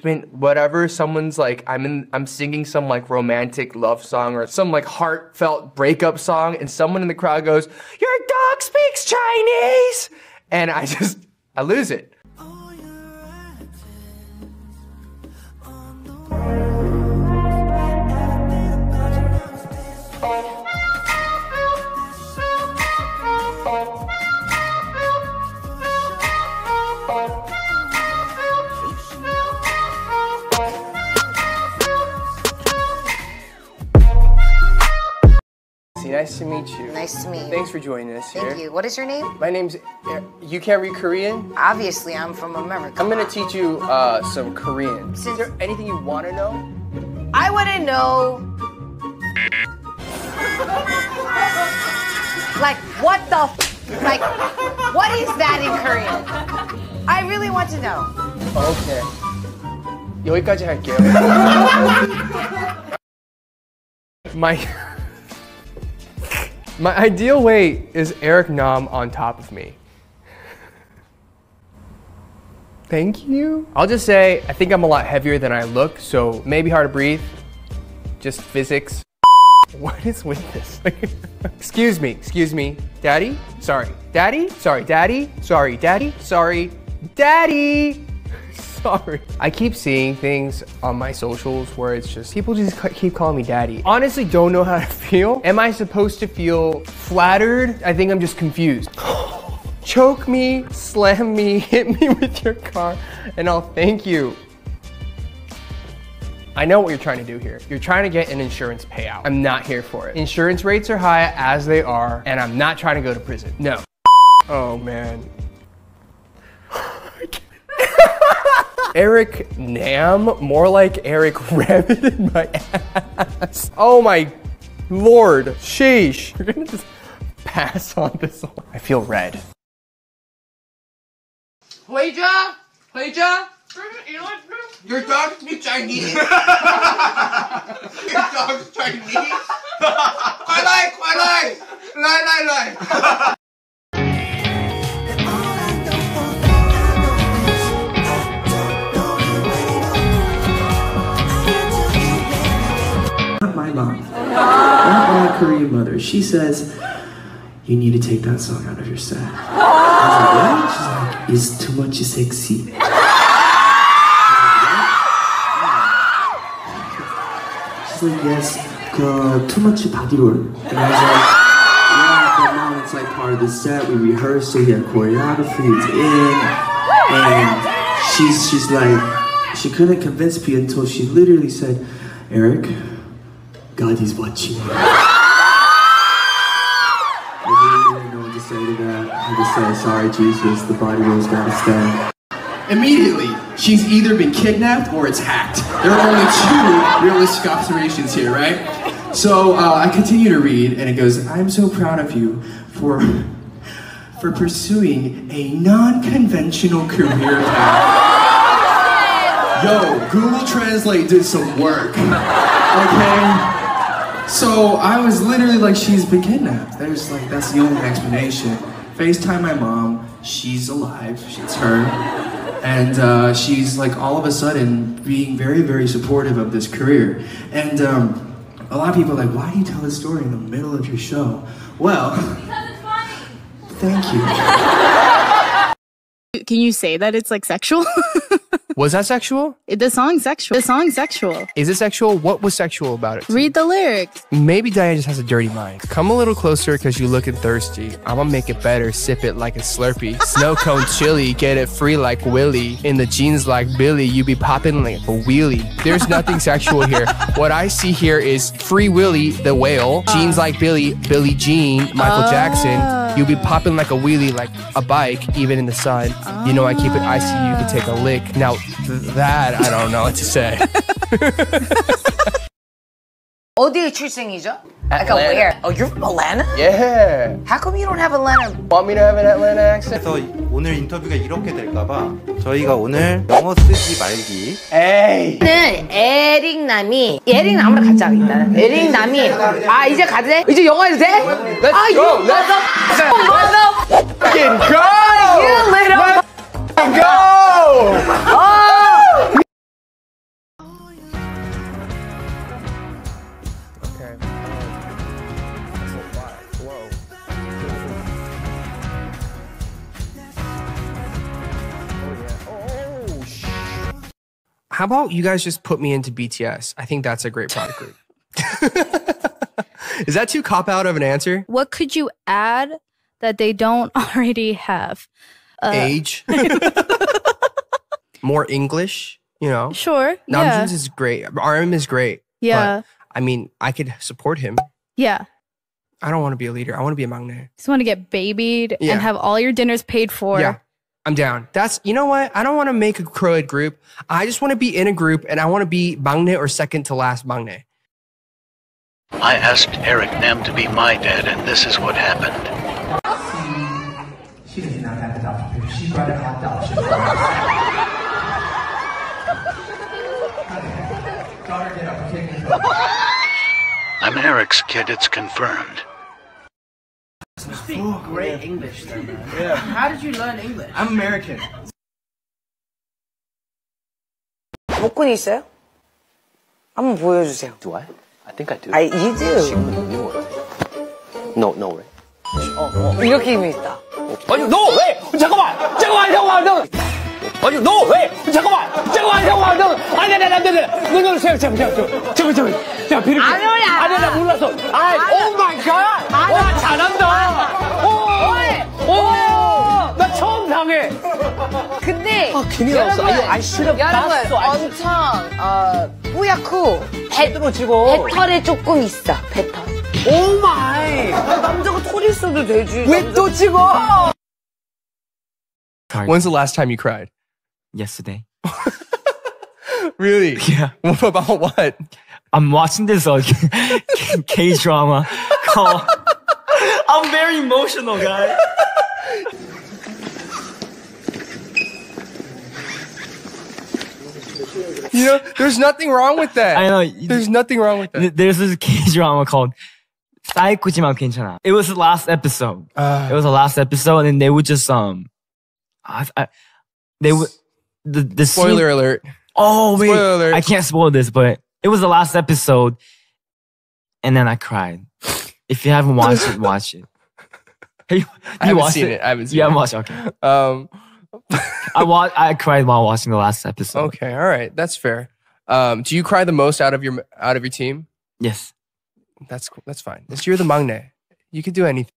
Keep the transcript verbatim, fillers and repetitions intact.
I mean, whatever, someone's like, I'm in, I'm singing some like romantic love song or some like heartfelt breakup song, and someone in the crowd goes, "Your dog speaks Chinese!" And I just, I lose it. Nice to meet you. Nice to meet you. Thanks for joining us here. Thank you. What is your name? My name's Eric. You can't read Korean? Obviously, I'm from America. I'm going to teach you uh, some Korean. Since is there anything you want to know? I want to know... like, what the f... Like, what is that in Korean? I really want to know. Okay. 여기까지 할게요. My... My ideal weight is Eric Nam on top of me. Thank you. I'll just say, I think I'm a lot heavier than I look, so maybe hard to breathe. Just physics. What is with this? Excuse me, excuse me. Daddy? Sorry. Daddy? Sorry, daddy? Sorry, daddy? Sorry, daddy! Sorry. I keep seeing things on my socials where it's just, people just keep calling me daddy. Honestly, don't know how to feel. Am I supposed to feel flattered? I think I'm just confused. Choke me, slam me, hit me with your car, and I'll thank you. I know what you're trying to do here. You're trying to get an insurance payout. I'm not here for it. Insurance rates are high as they are, and I'm not trying to go to prison. No. Oh, man. Eric Nam, more like Eric Rabbit in my ass. Oh my lord, sheesh. We're gonna just pass on this one. I feel red. Huija, Huija. Your dog speaks Chinese. Your dog speaks Chinese. I like, I like, lie, lie, lie. Mom, not my Korean mother. She says, "You need to take that song out of your set." I was like, "What?" She's like, "It's too much sexy." I was like, "What?" She's like, "Yes, uh, too much body roll." And I was like, "Yeah, but mom, it's like part of the set. We rehearsed, so we had choreography. It's in." And she's she's like, she couldn't convince me until she literally said, "Eric, God is watching." I didn't even know what to say to that. I just said, "Sorry, Jesus, the body roll's gotta stay." Immediately, she's either been kidnapped or it's hacked. There are only two realistic observations here, right? So uh, I continue to read, and it goes, "I'm so proud of you for, for pursuing a non-conventional career path." Yo, Google Translate did some work. Okay? So I was literally like, she's been kidnapped. They're just like, that's the only explanation. FaceTime my mom, she's alive, it's her. And uh, she's like all of a sudden being very, very supportive of this career. And um, a lot of people are like, why do you tell this story in the middle of your show? Well, because it's funny. Thank you. Can you say that it's like sexual? Was that sexual? The song's sexual. The song's sexual. Is it sexual? What was sexual about it? Read the lyrics. Maybe Diane just has a dirty mind. Come a little closer because you looking thirsty. I'ma make it better. Sip it like a Slurpee. Snow cone chili. Get it free like Willy. In the jeans like Billy. You be popping like a wheelie. There's nothing sexual here. What I see here is Free Willy, the whale. Uh, jeans like Billy. Billy Jean. Michael uh, Jackson. You be popping like a wheelie, like a bike, even in the sun. Uh, you know I keep it icy. You can take a lick. Now, that I don't know what to say. 어디에 출생이죠? Like where? Oh, you're from Atlanta? Yeah. How come you don't have Atlanta? Want me to have an Atlanta accent? 그래서 오늘 인터뷰가 이렇게 될까봐 저희가 오늘 영어 쓰지 말기. 에이. 는 에릭남이 에릭남으로 가자 일단. 에릭남이 아 이제 가도 돼? 이제 영어 해도 돼? Let's 아, go. Let's go. Fucking go. You little. Let's go. Oh! How about you guys just put me into B T S? I think that's a great product group. Is that too cop-out of an answer? What could you add that they don't already have? Uh, Age. More English, you know? Sure, yeah. Namjoon's is great. R M is great. Yeah. But, I mean, I could support him. Yeah. I don't want to be a leader. I want to be a mangne. You just want to get babied yeah. and have all your dinners paid for. Yeah. I'm down. That's, you know what? I don't want to make a crowd group. I just want to be in a group and I want to be mangne or second to last mangne. I asked Eric Nam to be my dad and this is what happened. She did not have adoption papers. She brought it on adoption. Daughter, get up. Okay. I'm Eric's kid. It's confirmed. You speak oh, great yeah. English though, man. Yeah. How did you learn English? I'm American. 목걸이 있어요? 한번 보여주세요. Do I? I think I do. I, you do. She wouldn't know it. No, no way. Oh, oh. 이렇게 힘이 있다. 아니, no way! 잠깐만! 잠깐만! 잠깐만! 아니, no way! 잠깐만! 잠깐만! 잠깐만! 아니, 아니, 아니, 아니, 아니. 눈을 세요, 잠깐, 잠깐, 잠깐, 잠깐. 자, 비를. 안 올려! 아니, 나 몰랐어. 아, oh my god! 와, 잘한다! 오! 오! 나 처음 당해! 근데, 아, 괜히 나왔어. I should have 여러분, 엄청, 어, 뿌옇고, 배터지고 배털에 조금 있어, 배털. 오 마이! 남자가 털 있어도 되지. 왜 또 찍어? When's the last time you cried? Yesterday. Really? Yeah. What about what? I'm watching this uh, K-drama. Oh, I'm very emotional, guy. You know, there's nothing wrong with that. I know. There's nothing wrong with that. There's this K-drama called Saikuchi Mountain Kintana. It was the last episode. Uh, it was the last episode, and then they would just um, I, I they would the the spoiler scene, alert. Oh wait, spoiler alert. I can't spoil this, but it was the last episode, and then I cried. If you haven't watched it, watch it. Have you, have I haven't watched seen it? it. I haven't seen you it. You haven't watched it. Okay. Um, I wa I cried while watching the last episode. Okay, all right, that's fair. Um, do you cry the most out of your out of your team? Yes, that's cool. That's fine. It's, you're the mangne. You can do anything.